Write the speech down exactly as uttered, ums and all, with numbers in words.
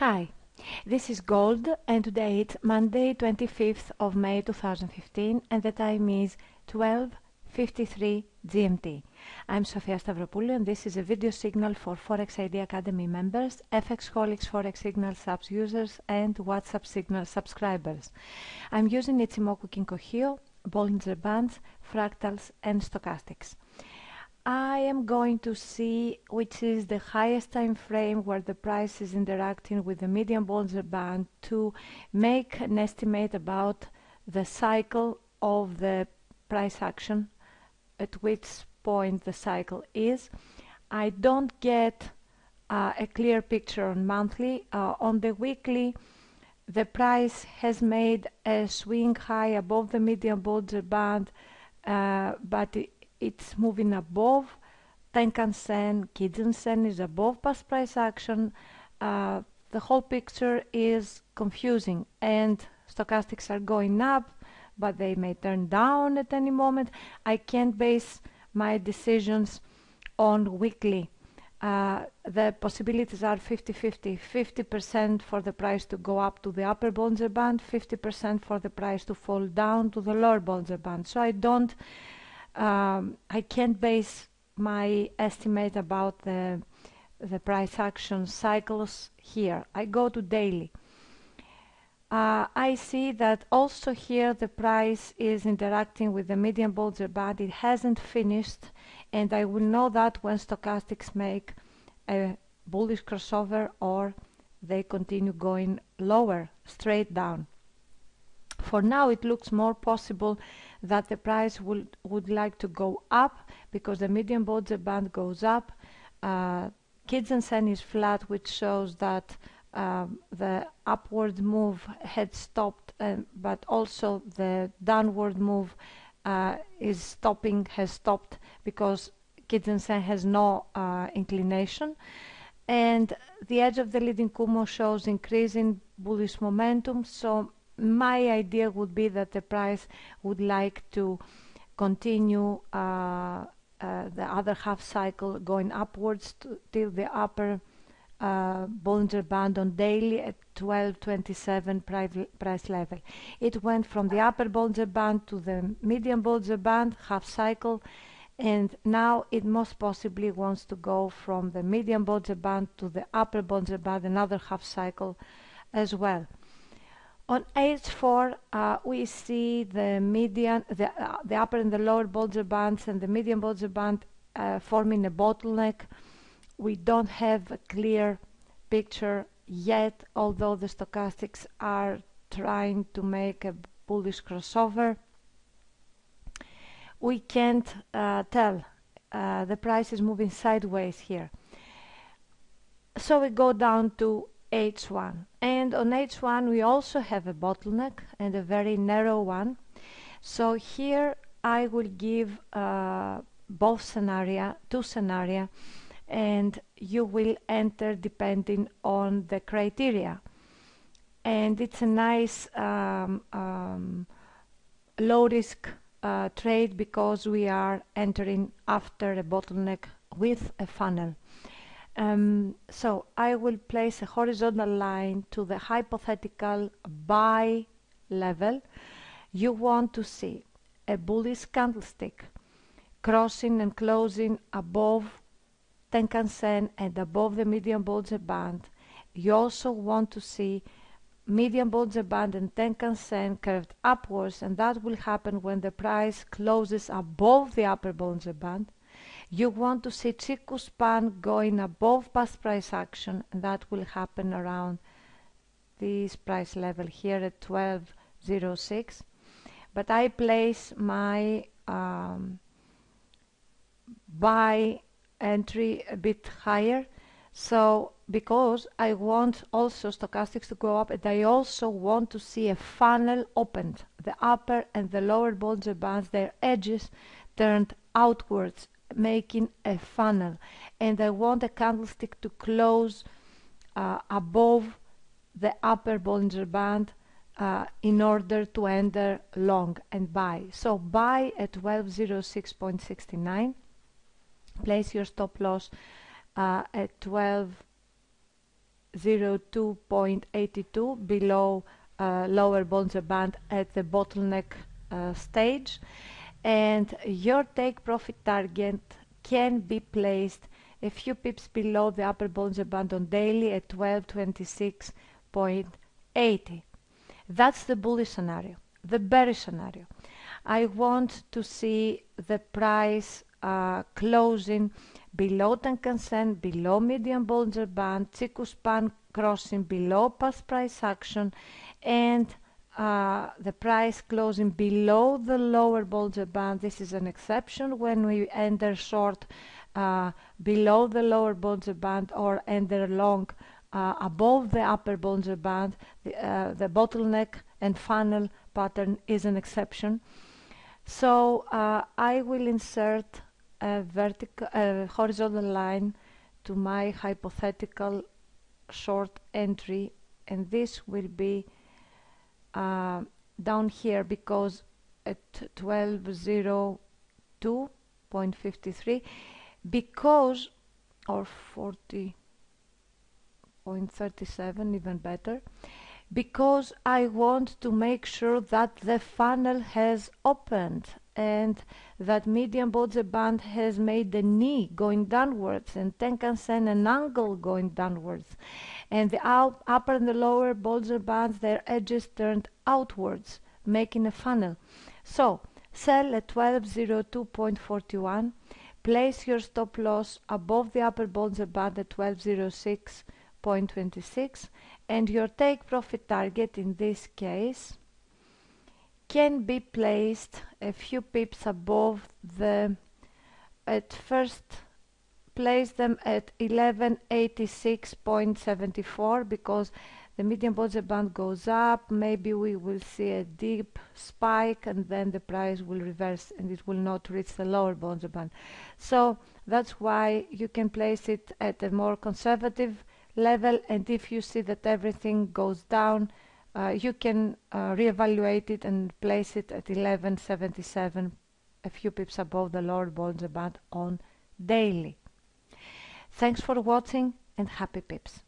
Hi, this is Gold and today it's Monday twenty-fifth of May two thousand fifteen and the time is twelve fifty-three G M T. I'm Sofia Stavropoulou and this is a video signal for Forex I D Academy members, FXholics Forex Signal subs users and WhatsApp Signal subscribers. I'm using Ichimoku Kinko Hyo, Bollinger Bands, Fractals and Stochastics. I am going to see which is the highest time frame where the price is interacting with the median Bollinger Band to make an estimate about the cycle of the price action, at which point the cycle is. I don't get uh, a clear picture on monthly. Uh, on the weekly, the price has made a swing high above the median Bollinger Band, uh, but it It's moving above. Tenkan Sen, Kijun Sen is above past price action. Uh, the whole picture is confusing and stochastics are going up, but they may turn down at any moment. I can't base my decisions on weekly. Uh, the possibilities are fifty fifty, fifty percent for the price to go up to the upper Bollinger Band, fifty percent for the price to fall down to the lower Bollinger Band. So I don't Um, I can't base my estimate about the, the price action cycles here. I go to daily. Uh, I see that also here the price is interacting with the median Bollinger Band. It hasn't finished and I will know that when stochastics make a bullish crossover or they continue going lower, straight down. For now it looks more possible that the price will, would like to go up because the median Bollinger Band goes up. Uh, Kijun Sen is flat, which shows that um, the upward move had stopped, um, but also the downward move uh, is stopping, has stopped because Kijun Sen has no uh, inclination. And the edge of the leading kumo shows increasing bullish momentum. So my idea would be that the price would like to continue uh, uh, the other half cycle going upwards to, till the upper uh, Bollinger Band on daily at twelve twenty-seven price, price level. It went from the upper Bollinger Band to the median Bollinger Band half cycle, and now it most possibly wants to go from the median Bollinger Band to the upper Bollinger Band another half cycle as well. On H four uh, we see the median, the, uh, the upper and the lower Bollinger Bands and the median Bollinger Band uh, forming a bottleneck. We don't have a clear picture yet, although the stochastics are trying to make a bullish crossover. We can't uh, tell. Uh, the price is moving sideways here. So we go down to H one, and on H one we also have a bottleneck and a very narrow one. So here I will give uh, both scenario, two scenaria, and you will enter depending on the criteria. And it's a nice um, um, low risk uh, trade because we are entering after a bottleneck with a funnel. Um, so I will place a horizontal line to the hypothetical buy level. You want to see a bullish candlestick crossing and closing above Tenkan Sen and above the median Bollinger Band. You also want to see median Bollinger Band and Tenkan Sen curved upwards, and that will happen when the price closes above the upper Bollinger Band. You want to see Chikou Span going above past price action, and that will happen around this price level here at twelve oh six. But I place my um, buy entry a bit higher, so because I want also stochastics to go up, and I also want to see a funnel opened, the upper and the lower Bollinger Bands, their edges turned outwards, making a funnel, and I want a candlestick to close uh, above the upper Bollinger Band uh, in order to enter long and buy. So buy at twelve oh six point six nine, place your stop loss uh, at twelve zero two point eight two below uh, lower Bollinger Band at the bottleneck uh, stage, and your take profit target can be placed a few pips below the upper Bollinger Band on daily at twelve twenty-six point eight zero. That's the bullish scenario. The bearish scenario, I want to see the price uh, closing below Tenkan Sen, below medium Bollinger Band, Chikou Span crossing below past price action, and uh, the price closing below the lower Bollinger Band. This is an exception when we enter short uh, below the lower Bollinger Band or enter long uh, above the upper Bollinger Band. The, uh, the bottleneck and funnel pattern is an exception. So uh, I will insert a vertical uh, horizontal line to my hypothetical short entry, and this will be uh, down here, because at twelve oh two point five three, because or forty point three seven, even better, because I want to make sure that the funnel has opened and that medium Bollinger Band has made a knee going downwards and Tenkan Sen an angle going downwards, and the out, upper and the lower Bollinger Bands, their edges turned outwards, making a funnel. So sell at twelve oh two point four one, place your stop loss above the upper Bollinger Band at twelve oh six point two six, and your take profit target in this case can be placed a few pips above the, at first place them at eleven eighty-six point seven four, because the medium Bollinger Band goes up, maybe we will see a deep spike and then the price will reverse and it will not reach the lower Bollinger Band. So that's why you can place it at a more conservative level, and if you see that everything goes down, uh, you can uh, reevaluate it and place it at eleven seventy-seven, a few pips above the lower Bollinger Band on daily. Thanks for watching and happy pips.